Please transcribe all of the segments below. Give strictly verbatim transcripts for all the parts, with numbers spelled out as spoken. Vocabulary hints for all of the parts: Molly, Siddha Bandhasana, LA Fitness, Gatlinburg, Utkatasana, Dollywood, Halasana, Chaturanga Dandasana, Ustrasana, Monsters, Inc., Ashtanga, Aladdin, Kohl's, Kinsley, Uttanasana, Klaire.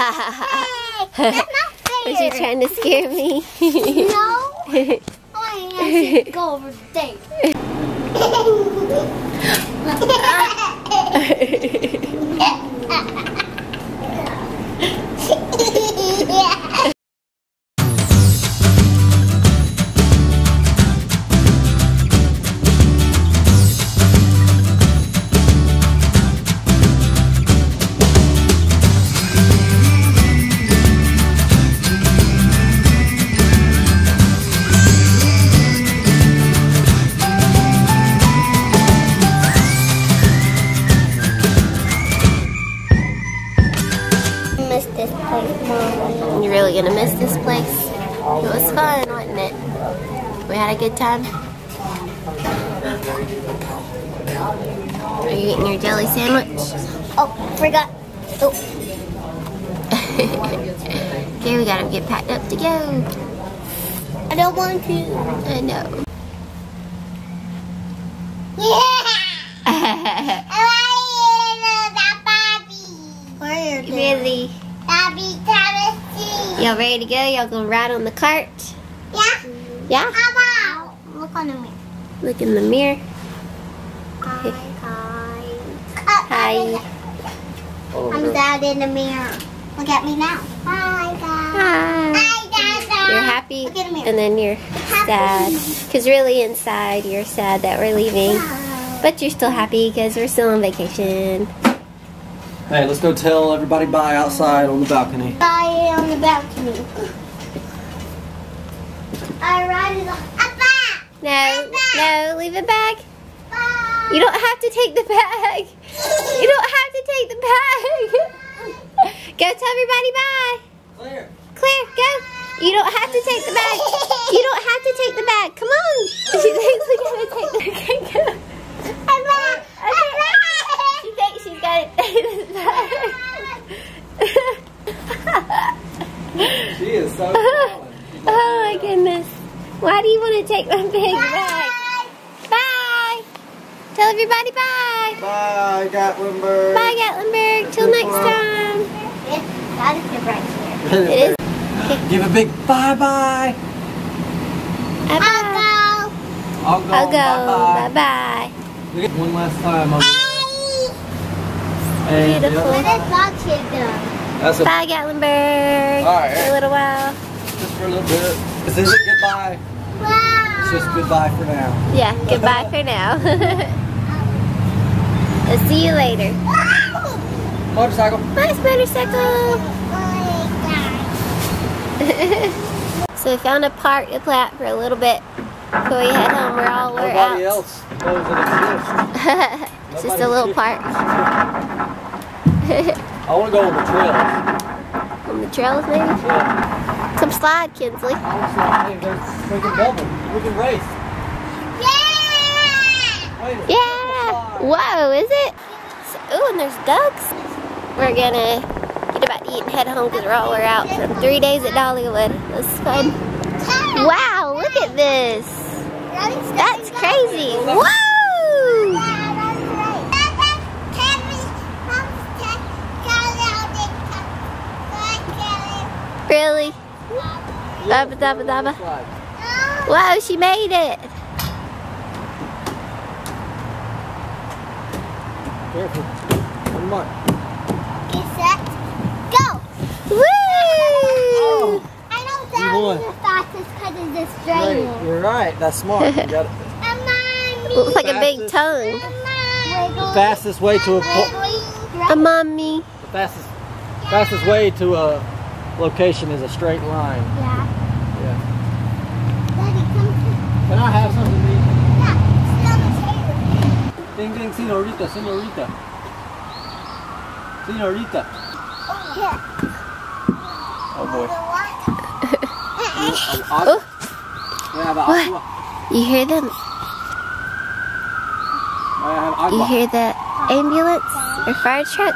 Hey, that's not fair. Was you trying to scare me? No. I want to go over there. You're really gonna miss this place. It was fun, wasn't it? We had a good time. Are you eating your jelly sandwich? Oh, forgot. Oh. Okay, we gotta get packed up to go. I don't want to. I know. Yeah. I want to eat a Bobby. Really? Y'all ready to go? Y'all gonna ride on the cart? Yeah. Yeah? How about? Look on the mirror. Look in the mirror. Hi. Hi. Hi. Oh, I'm dad in the mirror. Look at me now. Hi, Dad. Hi. Hi, Dad. Dad. You're happy, look in the and then you're happy. Sad. Because really inside you're sad that we're leaving. Hi. But you're still happy because we're still on vacation. Hey, let's go tell everybody bye outside on the balcony. Bye on the balcony. I ride it off. A bag! No, a bag. No, leave the bag. Bye. You don't have to take the bag. You don't have to take the bag. Go tell everybody bye. Claire. Claire, go. You don't have to take the bag. You don't have to take the bag. Come on. She thinks we're going to take the bag. A bag. A bag. She thinks she's got it. She is so talented. Oh my goodness. Why do you want to take my big bag? Bye. Bye. Tell everybody bye. Bye, Gatlinburg. Bye, Gatlinburg. Till next time. That is your right here. It is. Give a big bye bye. Bye bye. I'll go. I'll go. Bye bye. Bye bye. One last time. I'll go. Beautiful. What is dog shit doing? Bye, Gatlinburg. All right. For a little while. Just for a little bit. This isn't goodbye. Wow. It's just goodbye for now. Yeah, goodbye for now. I'll see you later. Motorcycle. Nice motorcycle. So we found a park to play at for a little bit. Before we head home, we're all we're Nobody out. else knows it exists. It's just a little park. I want to go on the trails. On the trails, maybe? Yeah. Come slide, Kinsley. I want to slide. We can double. We can race. Yeah! Yeah! Whoa, is it? Ooh, and there's ducks. We're going to get about to eat and head home because we're all we're out for three days at Dollywood. This is fun. Wow, look at this. That's crazy. Whoa! Really? Dabba dabba dabba. Whoa, she made it. Careful. Come on. Get set. Go. Woo! Oh. I know that was the fastest because of this drain. Right. You're right. That's smart. You got it. Looks like a big tongue. The fastest way to a. A mommy. The fastest. Fastest way to a. Location is a straight line. Yeah. Yeah. Daddy, come to. Can I have something to eat? Yeah, smell the ding ding, senorita, senorita. Senorita. Oh, yeah. Oh boy. What? You hear them? You hear the ambulance or fire truck?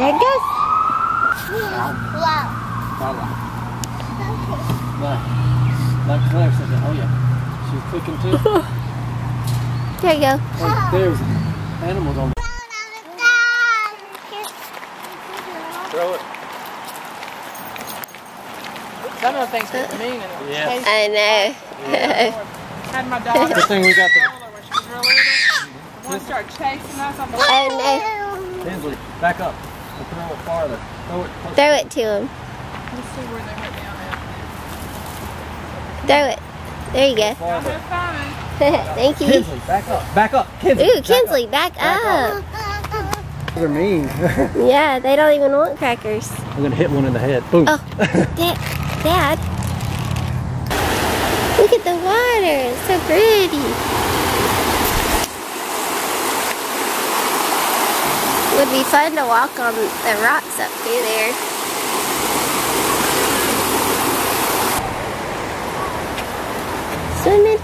There it goes. Wow. Like Klaire said that. Oh yeah. She's cooking too. There you go. Oh, there's animals on. Throw it. Some of the things get mean in it. Yeah. I know. Yeah. Had my daughter. Good thing we got the when she was real little. The one started chasing us on the I know. Kinsley, back up. We'll throw it farther. Throw it closer. Throw it to him. Let's see where they went down at. Throw it. There you go. Thank you. Kinsley, back up. Back up. Kinsley. Ooh, back Kinsley, up. back up. Back up. They're mean. Yeah, they don't even want crackers. I'm going to hit one in the head. Boom. Oh, Dad, Dad. Look at the water. It's so pretty. It would be fun to walk on the rocks up through there. Swimming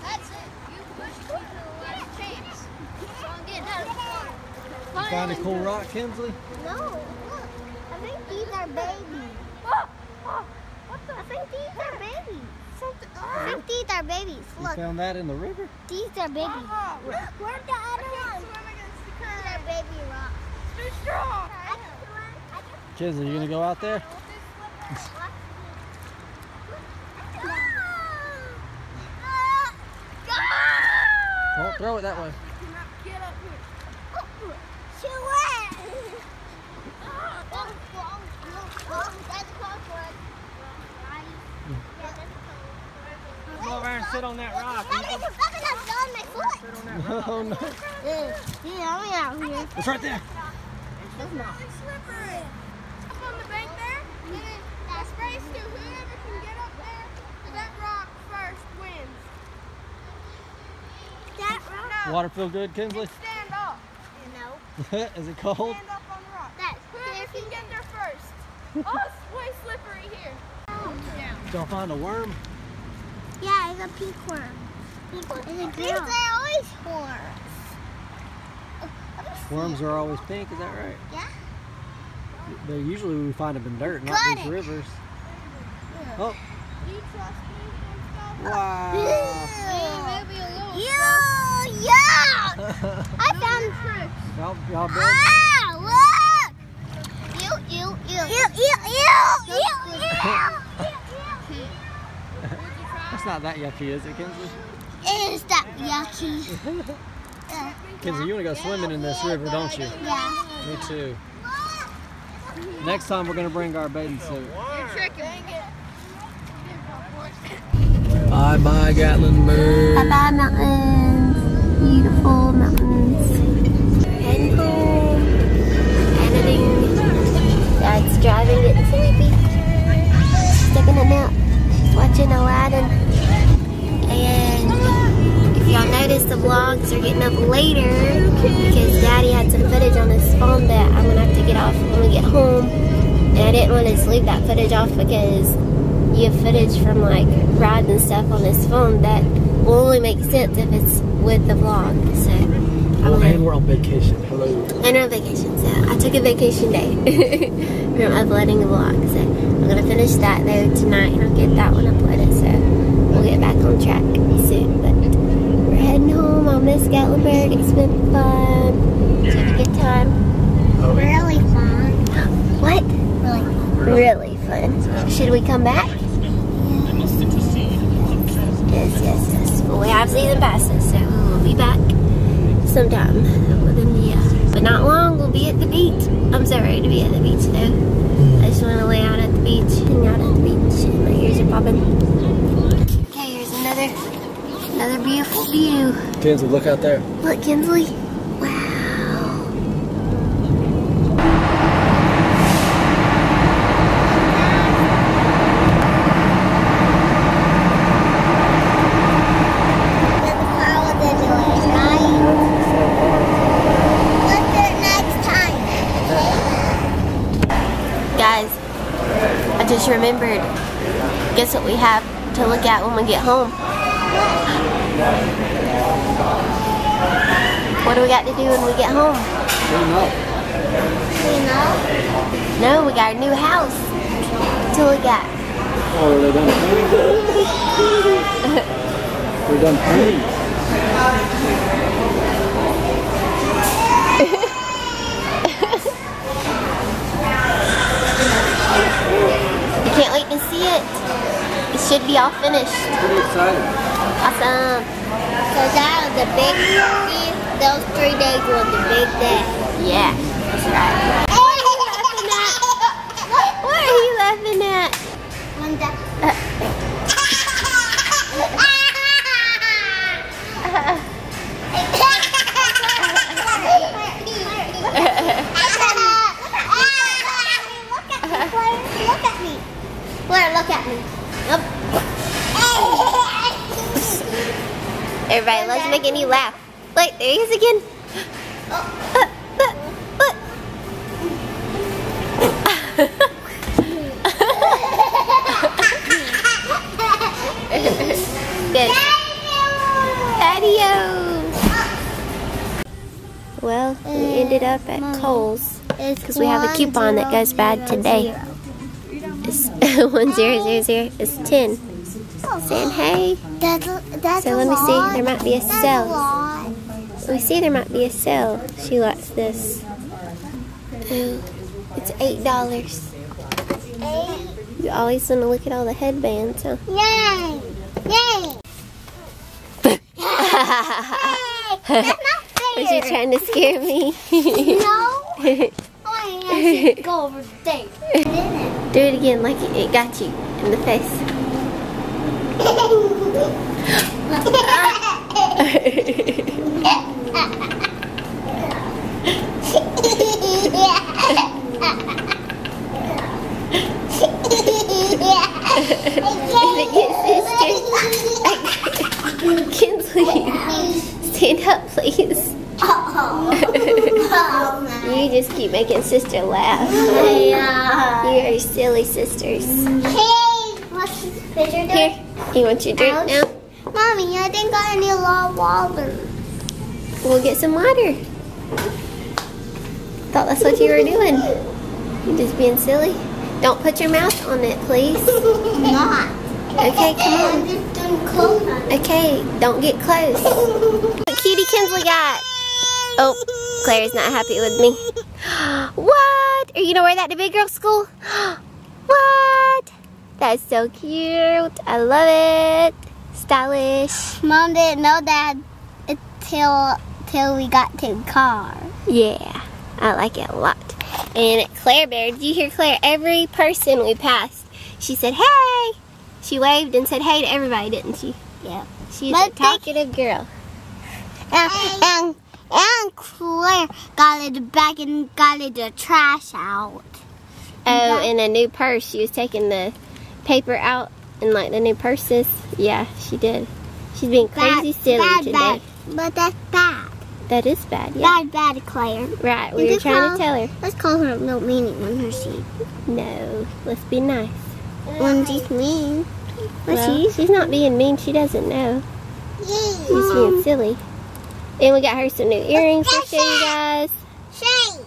That's it. You pushed through the last chance. So I'm getting out of the water. You find a cool rock, Kinsley? No. Look. I think these are babies. I think these are babies. I think these are babies. Look. You found that in the river? These are babies. Uh-huh. Look, where's the other one? These are baby rocks. Too strong. Kids, are you going to go out there? Don't throw it that way. Sit on that rock. Oh no. Yeah, I'm out here. It's right there. It's not. It's slippery. Up on the bank there. And then it's race to whoever can get up there to that rock first wins. That rock. Water feel good, Kinsley? Stand up. You know. Is it cold? Stand up on the rock. That's whoever can get there first. Oh, it's way slippery here. Don't find a worm. Yeah, it's a pink worm. Pink worm. It's a girl. They're always worms. Worms are always pink, is that right? Yeah. They usually we find them in dirt, not Got these it. rivers. Oh. You trust me? Wow. Hey, maybe a little. You, yeah. I found it. Y'all big. Ah, look. Ew, ew, ew. Ew, ew, ew, ew, ew. It's not that yucky, is it, Kinsley? It is that yucky. uh, Kinsley, you want to go swimming in this river, don't you? Yeah. Me too. Next time we're going to bring our bathing suit. You're tricking me. Bye-bye, Gatlinburg. Bye-bye, mountains. Beautiful mountains. And cool. Editing. Dad's driving, getting sleepy. Sticking a nap. Watching Aladdin. And if y'all notice, the vlogs are getting up later because Daddy had some footage on his phone that I'm gonna have to get off when we get home, and I didn't want to leave that footage off because you have footage from like rides and stuff on his phone that will only make sense if it's with the vlog. So I'm and we're on vacation. Hello. And we're on vacation, so I took a vacation day from uploading the vlog. So I'm gonna finish that though tonight, and I'll get that one uploaded. So. We'll get back on track soon, but we're heading home. I'll miss Gatlinburg. It's been fun. It's been a good time. Oh. Really fun. What? Really, really fun. Should we come back? Yes, yes, yes. Well, we have season passes, so we'll be back sometime within the year. But not long. We'll be at the beach. I'm so ready to be at the beach, though. I just want to lay out at the beach, hang out at the beach, and my ears are popping. Another beautiful view. Kinsley, look out there. Look, Kinsley. Wow. Look there next time. Guys, I just remembered. guess what we have to look at when we get home. What do we got to do when we get home? Clean up. Clean up? No, we got a new house to look at. Oh, they're done painting. We're done painting. I can't wait to see it. It should be all finished. Pretty exciting. Awesome. So that was a big day. Those three days was a big day. Yeah, that's right. What are you laughing at? What, what are you laughing at? One day. Look at me. Claire, look at me. Yep. Everybody, let's make any laugh. Look, there he is again. Oh. Uh, look, look. Good. Adios. Well, we ended up at Kohl's because we have a coupon that goes bad today. one zero zero zero is ten. Saying hey. That's, that's so let me see. There might be a sale. We see there might be a sale. She likes this. Oh, it's eight dollars. Eight. You always want to look at all the headbands, huh? Yay! Yay! Yay! That's not fair. Was you trying to scare me? No. I should go over there. Do it again like it, it got you in the face. Kinsley, stand up, please. You just keep making sister laugh. Yeah. You are silly sisters. Hey, what's your drink? Here, you want your drink Ouch. now? Mommy, I think I need a lot of water. We'll get some water. Thought that's what you were doing. You're just being silly. Don't put your mouth on it, please. Not. Okay, come on. Okay, don't get close. What cutie Kinsley got? Oh, Claire's not happy with me. What? Are you gonna wear that to big girl school? What? That's so cute. I love it. Stylish. Mom didn't know that until till we got to the car. Yeah, I like it a lot. And at Klaire Bear, did you hear Claire? Every person we passed, she said, hey. She waved and said hey to everybody, didn't she? Yeah. She's but a talkative girl. And, and And Claire got it back and got it the trash out. Oh, in a new purse. She was taking the paper out and like the new purses. Yeah, she did. She's being crazy bad, silly bad, today. Bad. But that's bad. That is bad, yeah. Bad, bad, Claire. Right, we were trying to tell her. Let's call her no meaning when her she. No, let's be nice. When she's mean. Well, well, she, she's not being mean. She doesn't know. She's being silly. And we got her some new earrings to show you guys. Shane!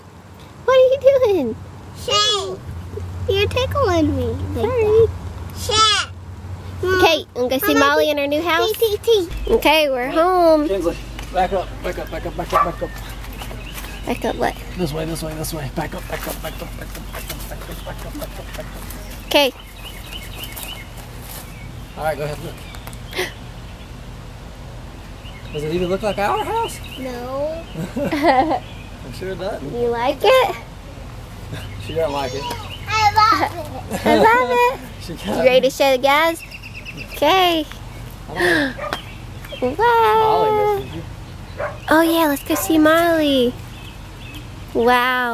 What are you doing? Shane! You're tickling me. Like Sorry. Shane! Okay, I'm going to see Molly in her new house. T -t -t. Okay, we're home. Kinsley, back up, back up, back up, back up, back up. Back up what? This way, this way, this way. Back up, back up, back up, back up, back up, back up, back up, back up, back up. Okay. All right, go ahead, look. Does it even look like our house? No. I'm sure it doesn't. You like it? She don't like it. I love it. I love it. She you ready to show the guys? Okay. Wow. Molly misses you. Oh yeah, let's go see Molly. Wow.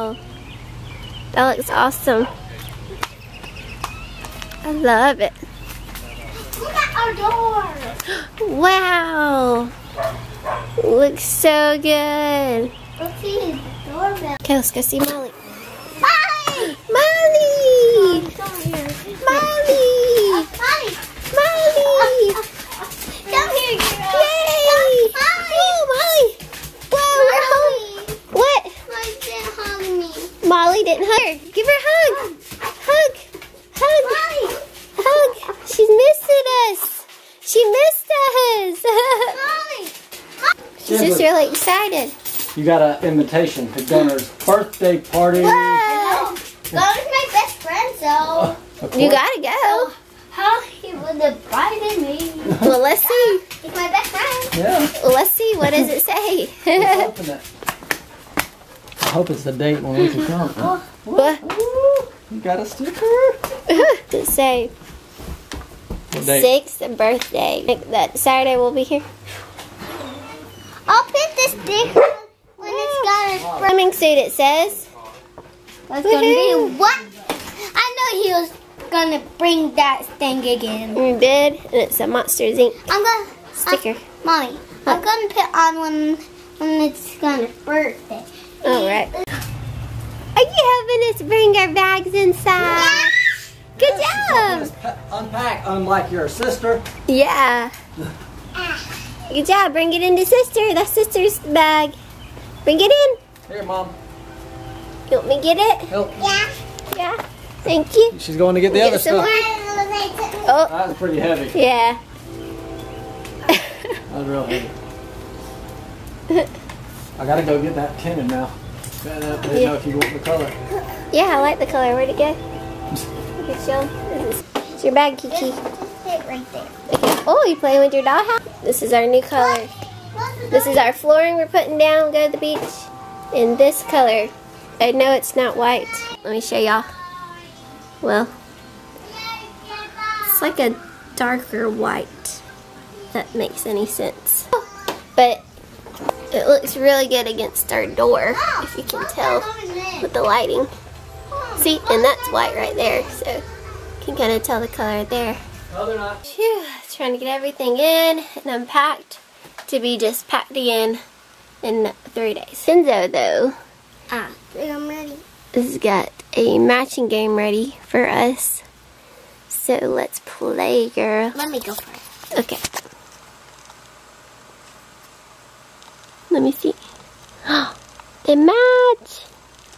That looks awesome. I love it. Look at our door. Wow. Looks so good. Okay, let's go see Molly. Molly! Molly! Molly! Molly! really excited. You got an invitation to Gunner's birthday party. Whoa! Gunner's my best friend, so... Uh, you gotta go. So how he would have invited me. Well, let's see. He's my best friend. Yeah. Well, let's see. What does it say? Let's open it. I hope it's the date when we can come. Oh, what? Ooh, you got a sticker? Does it say... Sixth birthday. That Saturday we'll be here. I'll put this sticker when it's got a swimming suit. It says, "That's gonna be what?" I know he was gonna bring that thing again. We did, and it's a Monsters, Incorporated. I'm gonna sticker. I'm, Mommy, huh? I'm gonna put on when when it's Gunner's birthday. All right. Are you helping us bring our bags inside? Yeah. Good yes, job! Unpack, unlike your sister. Yeah. Good job, bring it into sister. That's sister's bag. Bring it in. Here, Mom. You want me to get it? Help. Yeah. Yeah, thank you. She's going to get the we'll other get stuff. Oh. That's pretty heavy. Yeah. That was real heavy. I gotta go get that tenon now. I don't yeah. know if you want the color. Yeah, I like the color. Where'd it go? It's your bag, Kiki. It's right there. Oh, you playing with your dollhouse? This is our new color. This is our flooring we're putting down. Go to the beach in this color. I know it's not white. Let me show y'all. Well, it's like a darker white. If that makes any sense. But it looks really good against our door, if you can tell with the lighting. See, and that's white right there, so you can kind of tell the color there. No, they're not. Phew, trying to get everything in and unpacked to be just packed again in three days. Enzo, though, ah, I'm ready. Has got a matching game ready for us, so let's play, girl. Let me go for it. Okay. Let me see. Oh, they match.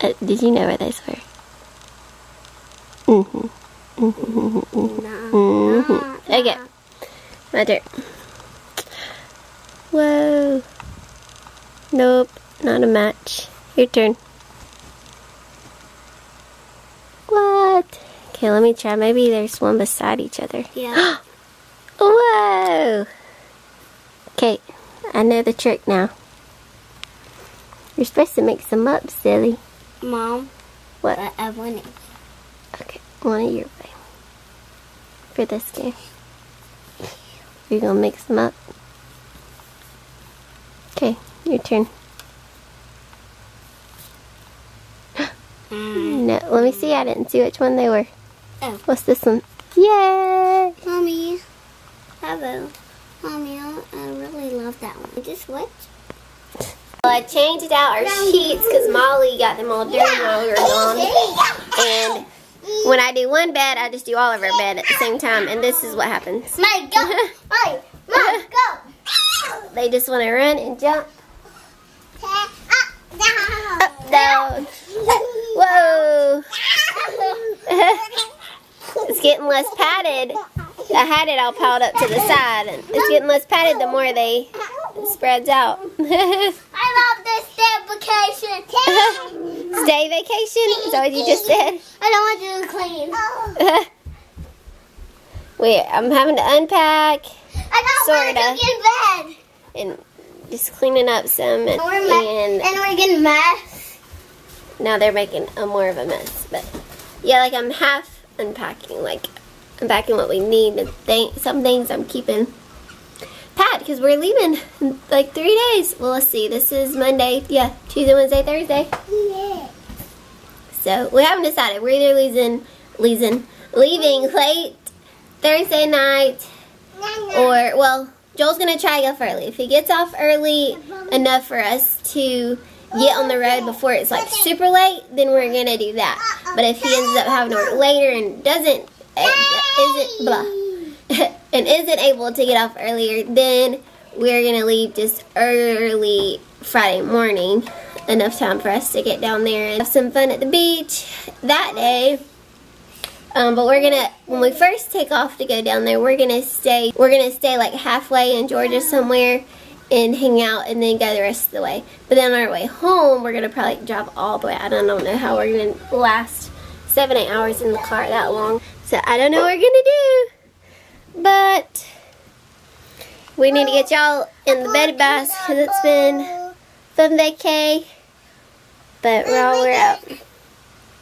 Uh, did you know where those were? Mm-hmm. Mm-hmm. Mm-hmm. Mm-hmm. Okay. My turn. Whoa. Nope. Not a match. Your turn. What? Okay, let me try. Maybe there's one beside each other. Yeah. Whoa. Okay. I know the trick now. You're supposed to mix them up, silly. Mom. What? But I want it. Okay, one of your way for this game. We're gonna mix them up. Okay, your turn. Mm. No, let me see. I didn't see which one they were. Oh, what's this one? Yay! Mommy, hello, Mommy. I really love that one. Just what? Well, I changed out our sheets because Molly got them all dirty while we were gone, and. When I do one bed, I just do all of our bed at the same time, and this is what happens. My go, my, my go. They just want to run and jump. Up, down. Up, down. Whoa. It's getting less padded. I had it all piled up to the side, and it's getting less padded the more they spreads out. I love this stay vacation. Stay vacation? Is that what you just said? I don't want you to clean. Oh. Wait, I'm having to unpack. I don't sorta, want to get in bed. And just cleaning up some. And, and, we're, and we're getting mess. Now they're making a more of a mess. But yeah, like I'm half unpacking. Like unpacking what we need. And th some things I'm keeping pat because we're leaving in like three days. Well, let's see. This is Monday. Yeah, Tuesday, Wednesday, Thursday. Yeah. So we haven't decided. We're either leaving, leaving, leaving late Thursday night, or well, Joel's gonna try to go for early. If he gets off early enough for us to get on the road before it's like super late, then we're gonna do that. But if he ends up having to work later and doesn't, isn't blah, and isn't able to get off earlier, then we're gonna leave just early Friday morning. Enough time for us to get down there and have some fun at the beach that day. Um, but we're gonna, when we first take off to go down there, we're gonna stay, we're gonna stay like halfway in Georgia somewhere and hang out and then go the rest of the way. But then on our way home, we're going to probably drive all the way out. I don't know how we're going to last seven, eight hours in the car that long. So I don't know what we're going to do. But we need to get y'all in the bed bath because it's been fun vacay. But we're all we're out.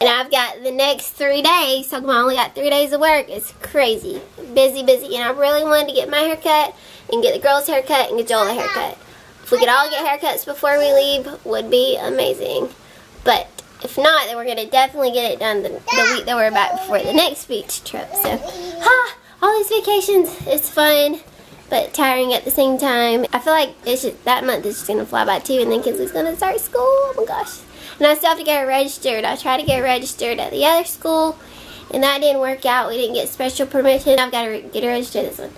And I've got the next three days, so I only got three days of work. It's crazy. Busy, busy. And I really wanted to get my haircut and get the girls' haircut and get Joel a haircut. If we could all get haircuts before we leave, would be amazing. But if not, then we're going to definitely get it done the, the week that we're back before the next beach trip. So, ha! All these vacations, it's fun, but tiring at the same time. I feel like it's just, that month is just going to fly by too, and then Kinsley's going to start school. Oh my gosh. And I still have to get registered. I tried to get registered at the other school, and that didn't work out. We didn't get special permission. I've got to get registered this one.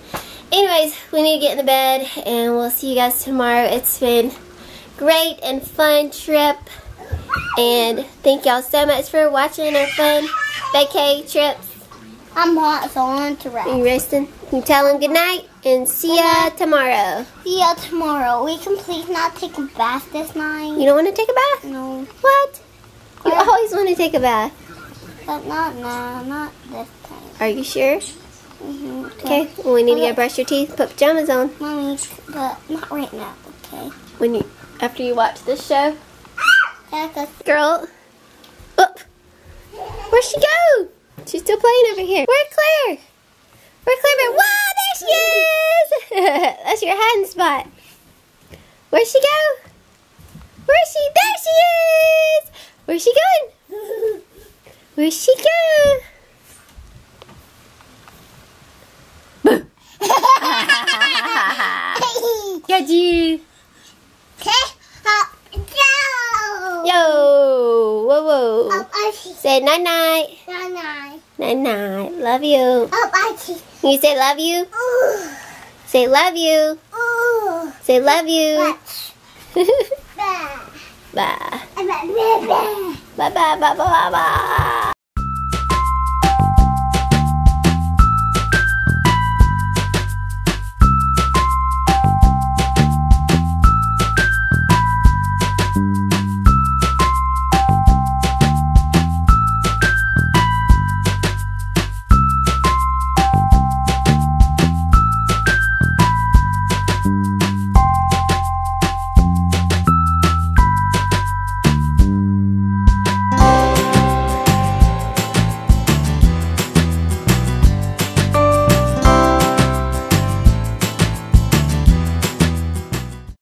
Anyways, we need to get in the bed, and we'll see you guys tomorrow. It's been great and fun trip, and thank y'all so much for watching our fun vacay trips. I'm hot, so I want to rest. You resting? You tell them goodnight, and see ya tomorrow. See ya tomorrow. We can please not take a bath this night. You don't want to take a bath? No. What? You or, always want to take a bath. But not now, not this time. Are you sure? Mm-hmm, okay. Okay, well, we need okay. to go brush your teeth, put pajamas on. Mommy, but not right now, okay? When you, after you watch this show? Yeah, girl, oop. Where'd she go? She's still playing over here. Where's Claire? Where's Claire? Whoa, there she is! That's your hiding spot. Where'd she go? Where's she? There she is! Where's she going? Where'd she go? Got you. Yo, whoa, whoa. Oh, say night night. Night night. Night night. Love you. Oh, you say love you. Ooh. Say love you. Ooh. Say love you. Bye. Bye. Bye. Bye. Bye. Bye. Bye. Bye. Bye. Bye.